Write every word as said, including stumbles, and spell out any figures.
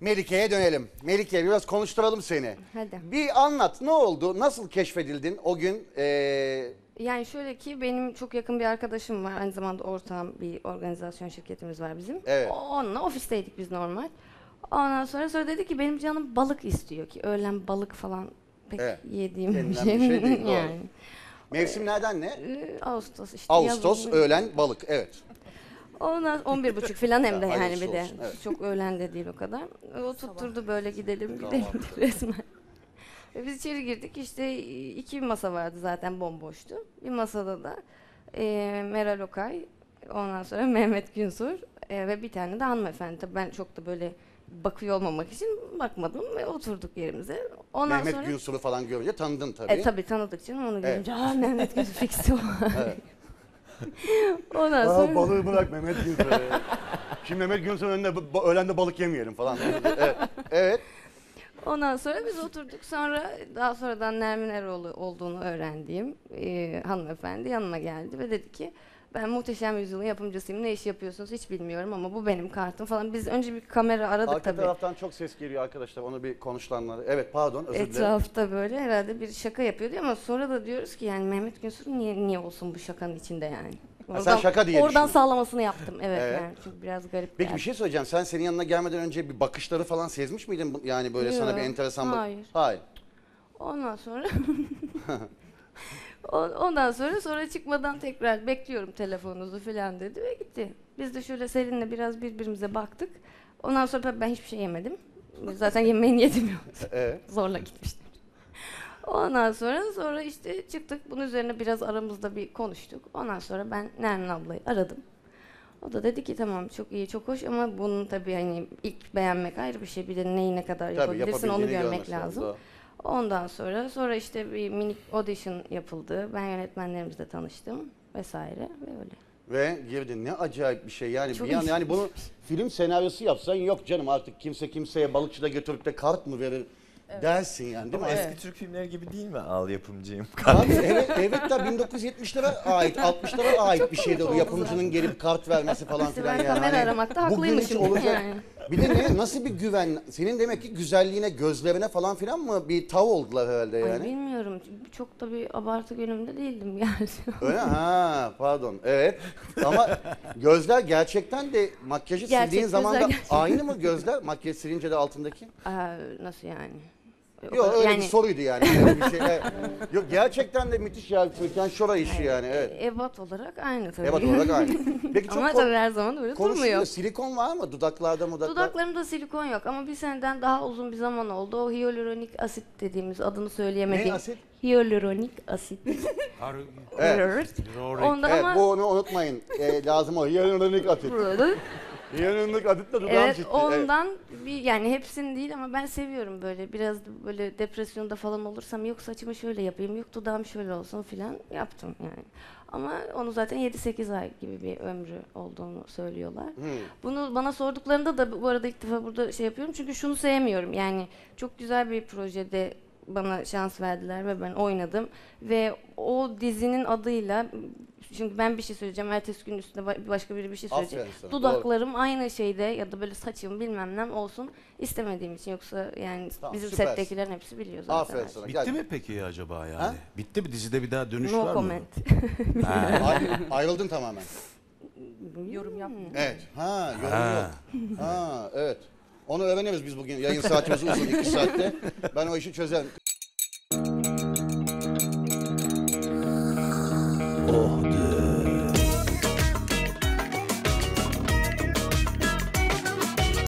Melike'ye dönelim. Melike, biraz konuşturalım seni. Hadi. Bir anlat, ne oldu? Nasıl keşfedildin o gün? Ee... Yani şöyle ki, benim çok yakın bir arkadaşım var. Aynı zamanda ortağım, bir organizasyon şirketimiz var bizim. Evet. Onunla ofisteydik biz normal. Ondan sonra sonra dedi ki benim canım balık istiyor ki. Öğlen balık falan pek evet. yediğim bir şey. Bir şey değil, yani. Mevsimlerden ne? Ağustos işte. Ağustos, yazın. Öğlen balık, evet. Ondan on bir buçuk falan hem de yani bir de. Olsun, evet. Çok öğlen de değil o kadar. O tutturdu böyle gidelim gidelim resmen. Biz içeri girdik, işte iki masa vardı zaten, bomboştu. Bir masada da e, Meral Okay, ondan sonra Mehmet Günsur e, ve bir tane de hanımefendi. Tabii ben çok da böyle bakıyor olmamak için bakmadım ve oturduk yerimize. Ondan Mehmet sonra, Günsur'u falan görünce tanıdın tabii. E, tabii tanıdık canım, onu görünce evet. Aa Mehmet Günsur fiksi o. Evet. Ondan sonra... Aa, balığı bırak Mehmet Günsoy. Şimdi Mehmet Günsoy'un önünde öğlende balık yemeyelim falan. Evet. Evet. Ondan sonra biz oturduk. Sonra daha sonradan Nermin Eroğlu olduğunu öğrendiğim e, hanımefendi yanıma geldi ve dedi ki ben Muhteşem Yüzyıl'ın yapımcısıyım. Ne iş yapıyorsunuz hiç bilmiyorum ama bu benim kartım falan. Biz önce bir kamera aradık arka tabii. Arka taraftan çok ses geliyor arkadaşlar. Onu bir konuşulanları. Evet pardon, özür dilerim. Etrafta böyle herhalde bir şaka yapıyordu ama sonra da diyoruz ki yani Mehmet Günsur niye, niye olsun bu şakanın içinde yani. Oradan, sen şaka diye oradan sağlamasını yaptım. Evet, evet. Yani çünkü biraz garip. Peki yani. Bir şey söyleyeceğim. Sen senin yanına gelmeden önce bir bakışları falan sezmiş miydin? Yani böyle yok, sana bir enteresan bak. Hayır. Hayır. Ondan sonra... Ondan sonra sonra çıkmadan tekrar bekliyorum telefonunuzu falan dedi ve gitti. Biz de şöyle Selin'le biraz birbirimize baktık. Ondan sonra ben hiçbir şey yemedim. Zaten yemeği niyetim yoktu. Evet. Zorla gitmiştim. Ondan sonra sonra işte çıktık. Bunun üzerine biraz aramızda bir konuştuk. Ondan sonra ben Nermin ablayı aradım. O da dedi ki tamam çok iyi, çok hoş ama bunun tabii hani ilk beğenmek ayrı bir şey. Bir de neyi ne kadar tabii, yapabilirsin onu görmek lazım. Da. Ondan sonra sonra işte bir minik audition yapıldı. Ben yönetmenlerimizle tanıştım vesaire ve öyle. Ve girdin, ne acayip bir şey yani. Çok bir an, yani bunu film senaryosu yapsan yok canım artık kimse kimseye balıkçıda götürüp de kart mı verir evet. dersin yani değil ama mi? Eski evet. Türk filmleri gibi değil mi? Al yapımcıyım. Abi, evet evet de bin dokuz yüz yetmişlere ait, altmışlara ait bir şeydi o yapımcının gelip kart vermesi falan filan yani. Ben kamera aramakta haklıymışım yani. Bir de ne, nasıl bir güven? Senin demek ki güzelliğine, gözlerine falan filan mı bir tav oldular herhalde yani? Ay bilmiyorum. Çok da bir abartı günümde değildim gerçi. Öyle ha, pardon. Evet. Ama gözler gerçekten de makyajı gerçek sildiğin zaman da gerçekten. Aynı mı gözler? Makyaj silince de altındaki? Ee, nasıl yani? Yok, yok öyle yani... bir soruydu yani. Yani bir şey, evet. Yok gerçekten de müthiş ya. Türkan Şora işi yani. Yani evet. E, ebat olarak aynı tabii. Ebat olarak aynı. Peki çok ama tabii her zaman öyle durmuyor. Silikon var mı? Dudaklarda mı? Dudaklarımda silikon yok ama bir seneden daha uzun bir zaman oldu. O hyaluronik asit dediğimiz adını söyleyemediğim. Ne asit? Hyaluronik asit. Evet. Ondan evet, ama... Bunu unutmayın. E, lazım o. Hyaluronik asit. Yanındaki adetle dudağım evet, ciddi. Ondan evet. bir, yani hepsini değil ama ben seviyorum böyle biraz böyle depresyonda falan olursam yok saçımı şöyle yapayım, yok dudağım şöyle olsun filan yaptım yani. Ama onu zaten yedi sekiz ay gibi bir ömrü olduğunu söylüyorlar. Hmm. Bunu bana sorduklarında da bu arada ilk defa burada şey yapıyorum çünkü şunu sevmiyorum yani çok güzel bir projede bana şans verdiler ve ben oynadım ve o dizinin adıyla çünkü ben bir şey söyleyeceğim, ertesi gün üstüne başka biri bir şey söyleyecek. Aferin, dudaklarım doğru. Aynı şeyde ya da böyle saçım bilmem ne olsun istemediğim için yoksa yani tamam, bizim süpersin. Settekilerin hepsi biliyor zaten. Bitti gel. Mi peki acaba yani? Ha? Bitti mi dizide bir daha dönüş no var comment. Mı? Ayrıldın tamamen. Yorum yapmıyorum. Evet. Ha, yorum ha. Yok. Ha, evet. Onu öğrenemiyoruz biz bugün. Yayın saatimiz uzun iki saatte. Ben o işi çözerim. Oh.